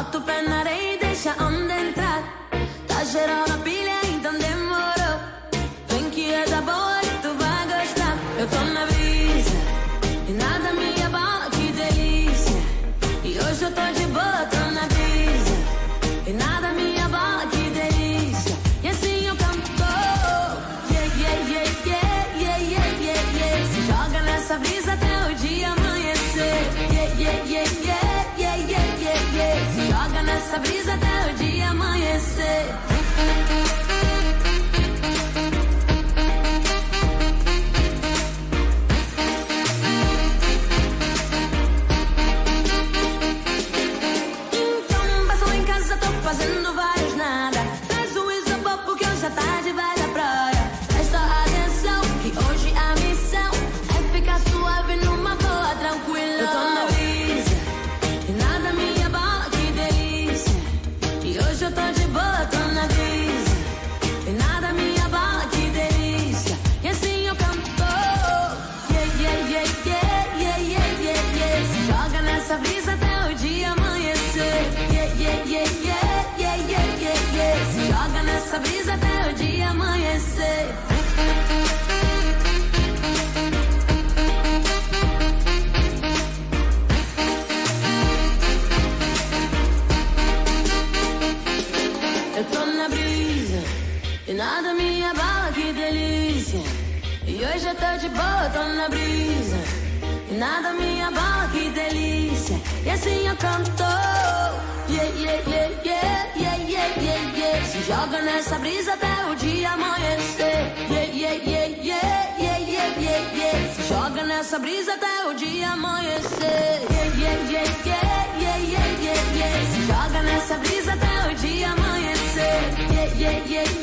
A tu prenarei deja am de intrat, dar era la pile ai de moro. Venki e da bol, tu va gosta. Eu tô na brisa e nada me abala, que delícia. E hoje eu tô de boa, tô na brisa e nada me abala, que delícia. E assim eu canto. Yeah, yeah, yeah, yeah, yeah, yeah, yeah, yeah. Se joga nessa brisa até o dia amanhecer. Yeah, yeah, yeah, yeah. Essa brisa até o dia amanhecer. Então, passou em casa, tô fazendo vários nada. Traz o isopor porque hoje à tarde vai da praia. Presta atenção que hoje a missão é ficar suave numa boa, tranquila. Eu tô na brisa e nada me abala. Hoje eu tô de boa, tô na brisa e nada me abala, que delícia. E assim eu canto. Yeah, yeah, yeah, yeah, yeah, yeah, yeah, yeah. Se joga nessa brisa até o dia amanhecer. Yeah, yeah, yeah, yeah, yeah, yeah, yeah, yeah. Se joga nessa brisa até o dia amanhecer. Eu tô na brisa e nada me abala, que delícia. E hoje eu tô de boa, tô na brisa e nada me abala, que delícia. E assim eu canto. Yeah, yeah, yeah, yeah, yeah, yeah, yeah, yeah. Se joga nessa brisa até o dia amanhecer. Yeah, yeah, yeah, yeah, yeah, yeah, yeah, yeah. Se joga nessa brisa até o dia amanhecer. Yeah, yeah, yeah, yeah, yeah, yeah, yeah, yeah. Se joga nessa brisa até o dia amanhecer. Yeah, yeah, yeah,